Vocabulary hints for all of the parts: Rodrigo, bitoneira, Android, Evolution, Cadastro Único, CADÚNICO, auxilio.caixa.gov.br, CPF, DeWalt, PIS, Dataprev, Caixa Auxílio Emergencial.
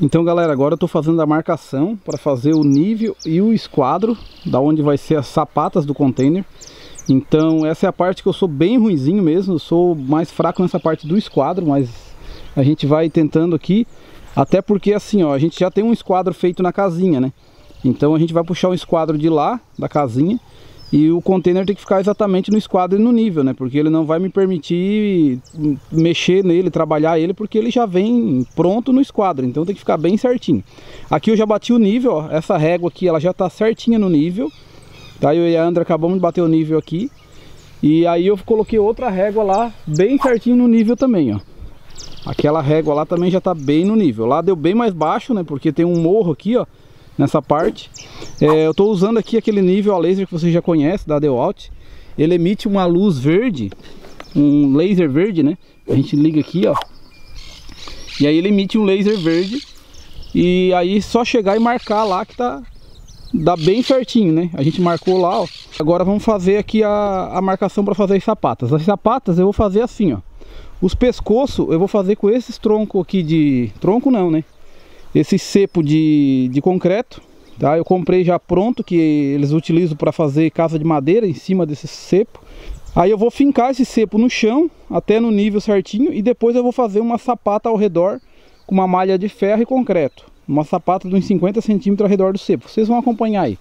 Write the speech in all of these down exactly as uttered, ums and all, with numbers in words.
Então, galera, agora eu tô fazendo a marcação para fazer o nível e o esquadro da onde vai ser as sapatas do container. Então essa é a parte que eu sou bem ruinzinho mesmo, eu sou mais fraco nessa parte do esquadro, mas a gente vai tentando aqui, até porque assim, ó, a gente já tem um esquadro feito na casinha, né? Então a gente vai puxar o esquadro de lá, da casinha, e o container tem que ficar exatamente no esquadro e no nível, né? Porque ele não vai me permitir mexer nele, trabalhar ele, porque ele já vem pronto no esquadro, então tem que ficar bem certinho. Aqui eu já bati o nível, ó, essa régua aqui ela já está certinha no nível. Tá, eu e a Andra acabamos de bater o nível aqui. E aí eu coloquei outra régua lá, bem certinho no nível também, ó. Aquela régua lá também já tá bem no nível. Lá deu bem mais baixo, né, porque tem um morro aqui, ó, nessa parte. É, eu tô usando aqui aquele nível a laser que vocês já conhecem, da DeWalt. Ele emite uma luz verde, um laser verde, né. A gente liga aqui, ó. E aí ele emite um laser verde. E aí só chegar e marcar lá que tá... Dá bem certinho, né? A gente marcou lá, ó. Agora vamos fazer aqui a, a marcação para fazer as sapatas. As sapatas eu vou fazer assim, ó. Os pescoços eu vou fazer com esses troncos aqui de... Tronco não, né? Esse cepo de, de concreto, tá? Eu comprei já pronto, que eles utilizam para fazer casa de madeira em cima desse cepo. Aí eu vou fincar esse cepo no chão, até no nível certinho. E depois eu vou fazer uma sapata ao redor com uma malha de ferro e concreto. Uma sapata de uns cinquenta centímetros ao redor do cepo. Vocês vão acompanhar aí.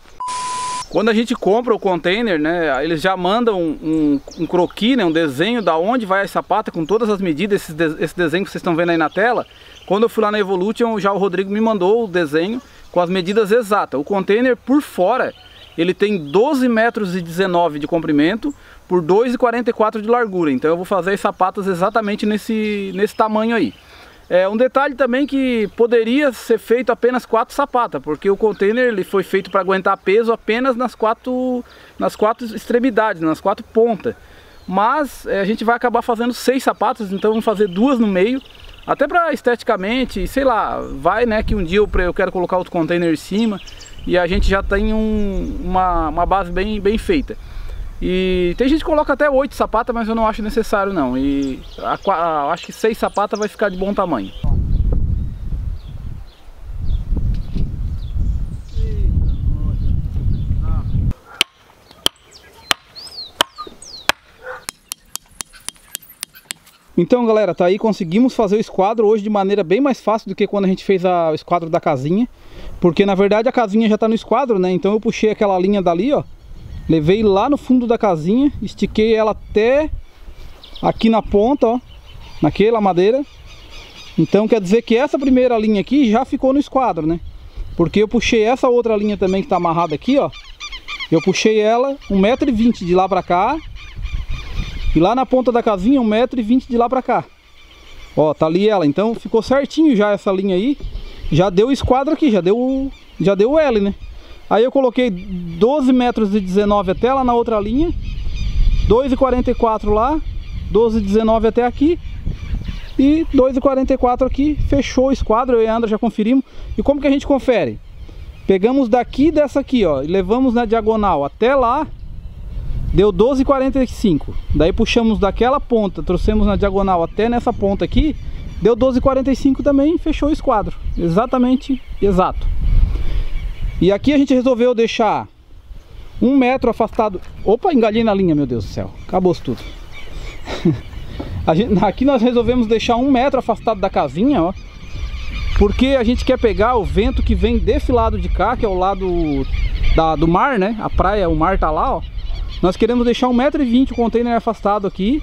Quando a gente compra o container, né, eles já mandam um, um, um croquis, né, um desenho da onde vai a sapata com todas as medidas. Esse, de, esse desenho que vocês estão vendo aí na tela. Quando eu fui lá na Evolution, já o Rodrigo me mandou o desenho com as medidas exatas. O container por fora, ele tem doze metros e dezenove de comprimento por dois e quarenta e quatro de largura. Então eu vou fazer as sapatas exatamente nesse, nesse tamanho aí. É um detalhe também que poderia ser feito apenas quatro sapatas, porque o container ele foi feito para aguentar peso apenas nas quatro, nas quatro extremidades, nas quatro pontas. Mas é, a gente vai acabar fazendo seis sapatas, então vamos fazer duas no meio, até para esteticamente, sei lá, vai, né, que um dia eu, eu quero colocar outro container em cima e a gente já tem um, uma, uma base bem, bem feita. E tem gente que coloca até oito sapatas, mas eu não acho necessário não. E a, a, acho que seis sapatas vai ficar de bom tamanho. Então, galera, tá aí, conseguimos fazer o esquadro hoje de maneira bem mais fácil do que quando a gente fez a, o esquadro da casinha. Porque na verdade a casinha já tá no esquadro, né? Então eu puxei aquela linha dali, ó. Levei lá no fundo da casinha, estiquei ela até aqui na ponta, ó, naquela madeira. Então quer dizer que essa primeira linha aqui já ficou no esquadro, né? Porque eu puxei essa outra linha também que tá amarrada aqui, ó. Eu puxei ela um metro e vinte de lá pra cá. E lá na ponta da casinha um metro e vinte de lá pra cá. Ó, tá ali ela. Então ficou certinho já essa linha aí. Já deu o esquadro aqui, já deu, já deu o L, né? Aí eu coloquei doze metros e dezenove até lá na outra linha, dois e quarenta e quatro lá, doze e dezenove até aqui e dois e quarenta e quatro aqui, fechou o esquadro, eu e a Andra já conferimos. E como que a gente confere? Pegamos daqui dessa aqui, ó, e levamos na diagonal até lá, deu doze e quarenta e cinco. Daí puxamos daquela ponta, trouxemos na diagonal até nessa ponta aqui, deu doze e quarenta e cinco também, fechou o esquadro. Exatamente, exato. E aqui a gente resolveu deixar um metro afastado... Opa, engalhei na linha, meu Deus do céu. Acabou tudo. a gente, aqui nós resolvemos deixar um metro afastado da casinha, ó. Porque a gente quer pegar o vento que vem desse lado de cá, que é o lado da, do mar, né? A praia, o mar tá lá, ó. Nós queremos deixar um metro e vinte o container afastado aqui,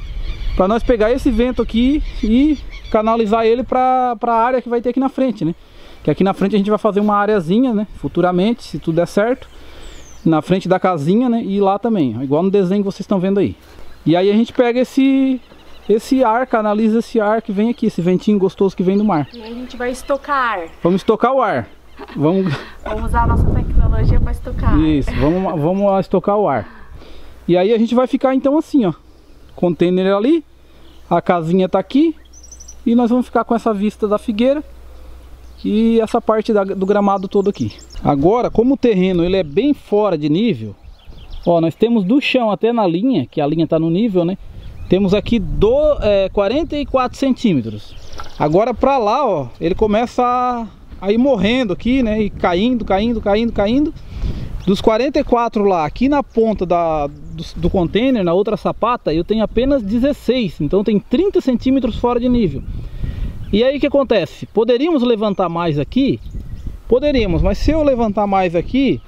para nós pegar esse vento aqui e canalizar ele para a área que vai ter aqui na frente, né? Que aqui na frente a gente vai fazer uma areazinha, né? Futuramente, se tudo der certo. Na frente da casinha, né? E lá também, ó, igual no desenho que vocês estão vendo aí. E aí a gente pega esse, esse ar, canaliza esse ar que vem aqui, esse ventinho gostoso que vem do mar. E a gente vai estocar ar. Vamos estocar o ar. Vamos, vamos usar a nossa tecnologia para estocar. Isso, vamos, vamos estocar o ar. E aí a gente vai ficar então assim, ó. Container ali, a casinha tá aqui. E nós vamos ficar com essa vista da figueira. E essa parte da, do gramado todo aqui. Agora, como o terreno ele é bem fora de nível, ó, nós temos do chão até na linha, que a linha está no nível, né? Temos aqui do, é, quarenta e quatro centímetros. Agora para lá, ó, ele começa a, aí morrendo aqui, né, e caindo, caindo, caindo, caindo. Dos quarenta e quatro lá, aqui na ponta da, do, do container, na outra sapata, eu tenho apenas dezesseis, então tem trinta centímetros fora de nível. E aí o que acontece? Poderíamos levantar mais aqui? Poderíamos, mas se eu levantar mais aqui,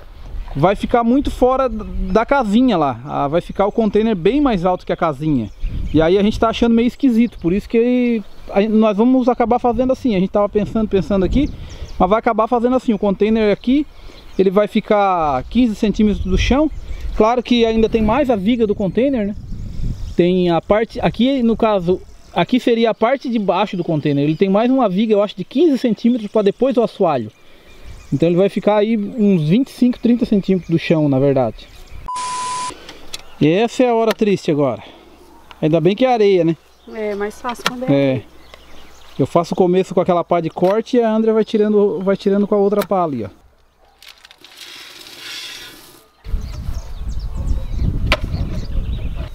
vai ficar muito fora da casinha lá. Vai ficar o container bem mais alto que a casinha. E aí a gente tá achando meio esquisito, por isso que nós vamos acabar fazendo assim. A gente tava pensando, pensando aqui, mas vai acabar fazendo assim. O container aqui, ele vai ficar quinze centímetros do chão. Claro que ainda tem mais a viga do container, né? Tem a parte, aqui no caso, aqui seria a parte de baixo do container. Ele tem mais uma viga, eu acho, de quinze centímetros para depois do assoalho. Então ele vai ficar aí uns vinte e cinco, trinta centímetros do chão, na verdade. E essa é a hora triste agora. Ainda bem que é areia, né? É, mais fácil quando é areia. Eu faço o começo com aquela pá de corte e a Andrea vai tirando, vai tirando com a outra pá ali, ó.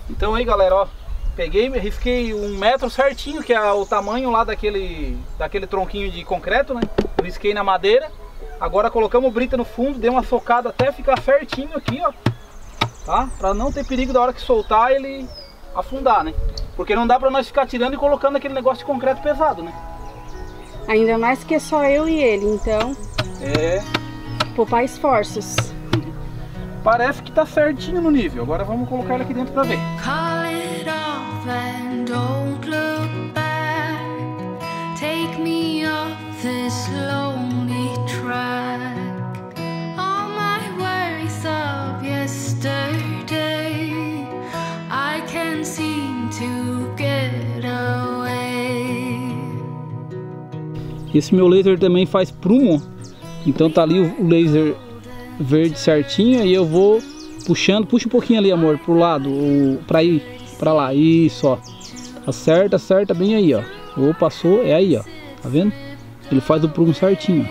Então aí galera, ó, peguei, me risquei um metro certinho, que é o tamanho lá daquele, daquele tronquinho de concreto, né? Risquei na madeira, agora colocamos brita no fundo, dei uma socada até ficar certinho aqui, ó, tá? Pra não ter perigo da hora que soltar ele afundar, né? Porque não dá pra nós ficar tirando e colocando aquele negócio de concreto pesado, né? Ainda mais que é só eu e ele, então... É... Poupar esforços. Parece que tá certinho no nível. Agora vamos colocar ele aqui dentro pra ver. Esse meu laser também faz prumo. Então tá ali o laser verde certinho e eu vou puxando, puxa um pouquinho ali, amor, pro lado, ou pra ir, pra lá, isso, ó, acerta, acerta bem aí, ó, ou passou, é aí, ó, tá vendo? Ele faz o prumo certinho.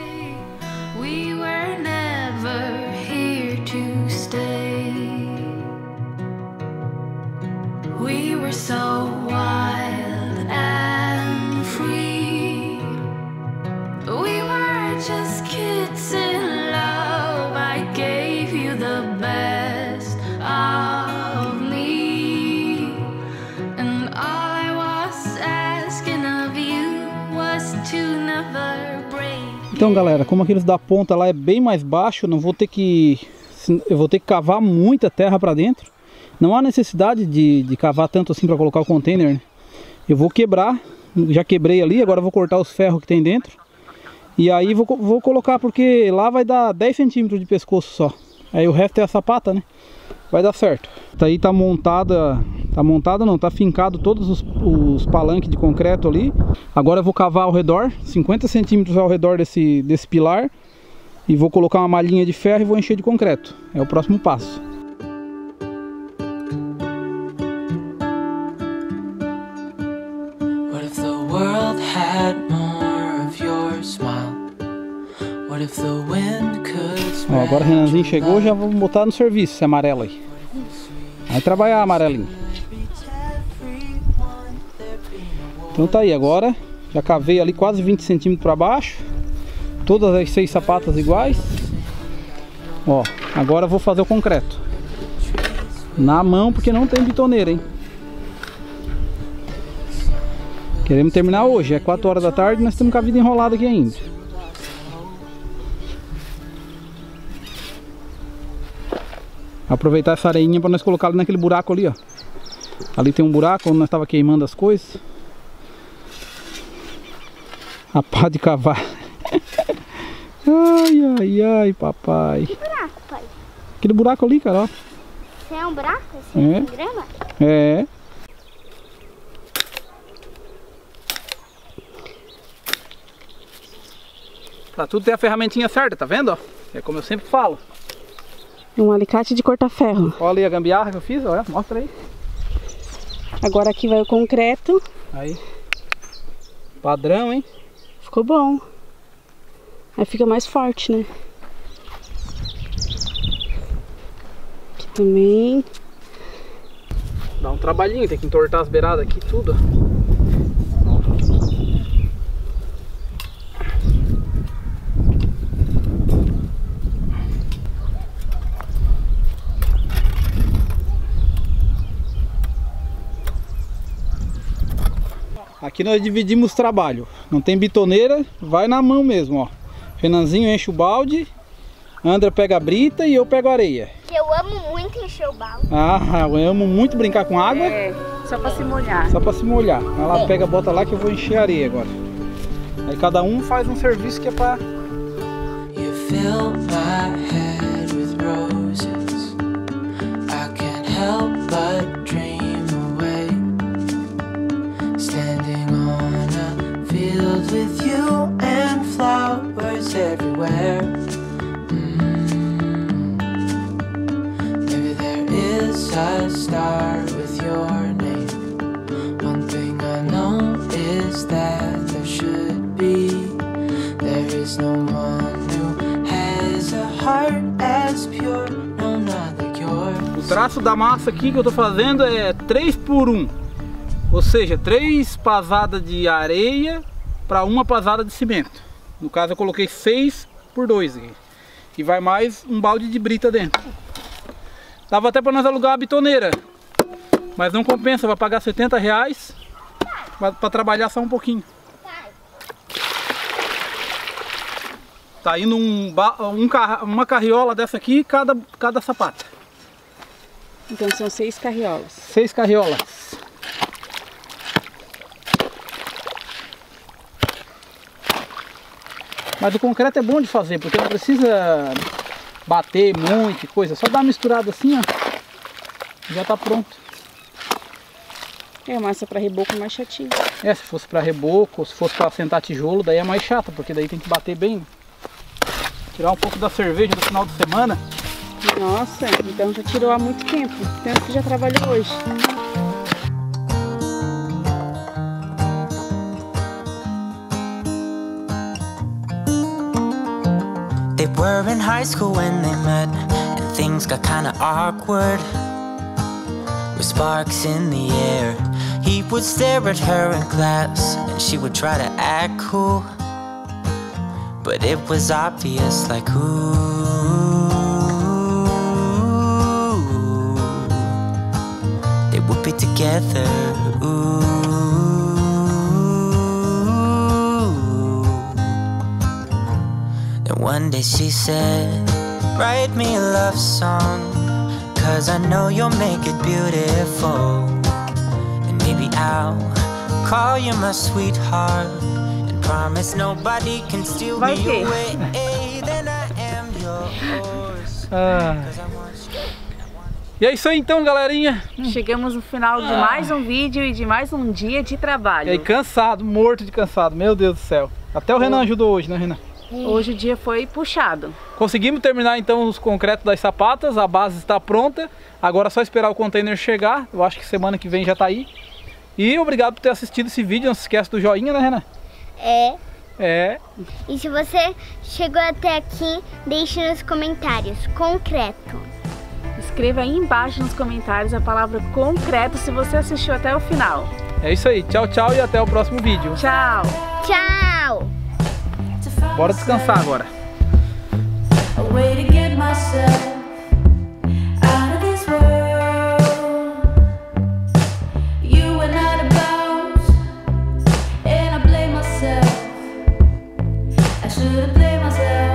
Então galera, como aqueles da ponta lá é bem mais baixo, não vou ter que, eu vou ter que cavar muita terra para dentro. Não há necessidade de, de cavar tanto assim para colocar o container, né? Eu vou quebrar, já quebrei ali, agora vou cortar os ferros que tem dentro. E aí vou, vou colocar, porque lá vai dar dez centímetros de pescoço só. Aí o resto é a sapata, né? Vai dar certo. Aí tá montada, tá montada não, tá fincado todos os, os palanques de concreto ali. Agora eu vou cavar ao redor, cinquenta centímetros ao redor desse, desse pilar. E vou colocar uma malhinha de ferro e vou encher de concreto. É o próximo passo. What if the world had more of your smile? What if the wind could... Ó, agora o Renanzinho chegou, já vou botar no serviço esse amarelo aí. Vai trabalhar, amarelinho. Então tá aí, agora já cavei ali quase vinte centímetros para baixo. Todas as seis sapatas iguais. Ó, agora eu vou fazer o concreto. Na mão, porque não tem bitoneira, hein? Queremos terminar hoje, é quatro horas da tarde, nós estamos com a vida enrolada aqui ainda. Aproveitar essa areinha para nós colocar ali naquele buraco ali, ó. Ali tem um buraco onde nós estava queimando as coisas. A pá de cavar. Ai, ai, ai, papai. Que buraco, pai? Aquele buraco ali, cara, ó. Isso é um buraco? Isso é um grama? É. Pra tudo ter a ferramentinha certa, tá vendo, ó? É como eu sempre falo. Um alicate de cortar ferro. Olha aí a gambiarra que eu fiz, olha, mostra aí. Agora aqui vai o concreto. Aí. Padrão, hein? Ficou bom. Aí fica mais forte, né? Aqui também. Dá um trabalhinho, tem que entortar as beiradas aqui, tudo. Aqui nós dividimos trabalho. Não tem bitoneira, vai na mão mesmo, ó. Renanzinho enche o balde, André pega a brita e eu pego a areia. Eu amo muito encher o balde. Ah, eu amo muito brincar com água. É, só pra se molhar. Só pra se molhar. Vai lá, pega, bota lá que eu vou encher a areia agora. Aí cada um faz um serviço que é pra... O traço da massa aqui que eu tô fazendo é três por um, ou seja, três pasadas de areia para uma pasada de cimento. No caso eu coloquei seis por dois aqui. E vai mais um balde de brita dentro. Dava até para nós alugar a bitoneira, mas não compensa, vai pagar setenta reais para trabalhar só um pouquinho. Tá indo um, um, uma carriola dessa aqui, cada, cada sapato. Então são seis carriolas. Seis carriolas. Mas o concreto é bom de fazer, porque não precisa bater muito, coisa. Só dá uma misturada assim, ó. Já tá pronto. É, massa para reboco é mais chatinho. É, se fosse para reboco, se fosse para sentar tijolo, daí é mais chata, porque daí tem que bater bem. Tirar um pouco da cerveja no final de semana. Nossa, então já tirou há muito tempo. Tanto que já trabalhou hoje. They were in high school when they met, and things got kinda awkward. With sparks in the air, he would stare at her in class, and she would try to act cool. But it was obvious, like, ooh, they would be together, ooh. Then one day she said, write me a love song, 'cause I know you'll make it beautiful. And maybe I'll call you my sweetheart. Vai ter. Ah. E é isso aí então, galerinha. Chegamos no final de ah. mais um vídeo e de mais um dia de trabalho. E aí, cansado, morto de cansado, meu Deus do céu. Até o Renan ajudou hoje, né, Renan? Hoje o dia foi puxado. Conseguimos terminar então os concretos das sapatas, a base está pronta. Agora é só esperar o container chegar, eu acho que semana que vem já tá aí. E obrigado por ter assistido esse vídeo, não se esquece do joinha, né, Renan? É. É. E se você chegou até aqui, deixe nos comentários, concreto. Escreva aí embaixo nos comentários a palavra concreto se você assistiu até o final. É isso aí. Tchau, tchau e até o próximo vídeo. Tchau. Tchau. Bora descansar agora. I should've played myself.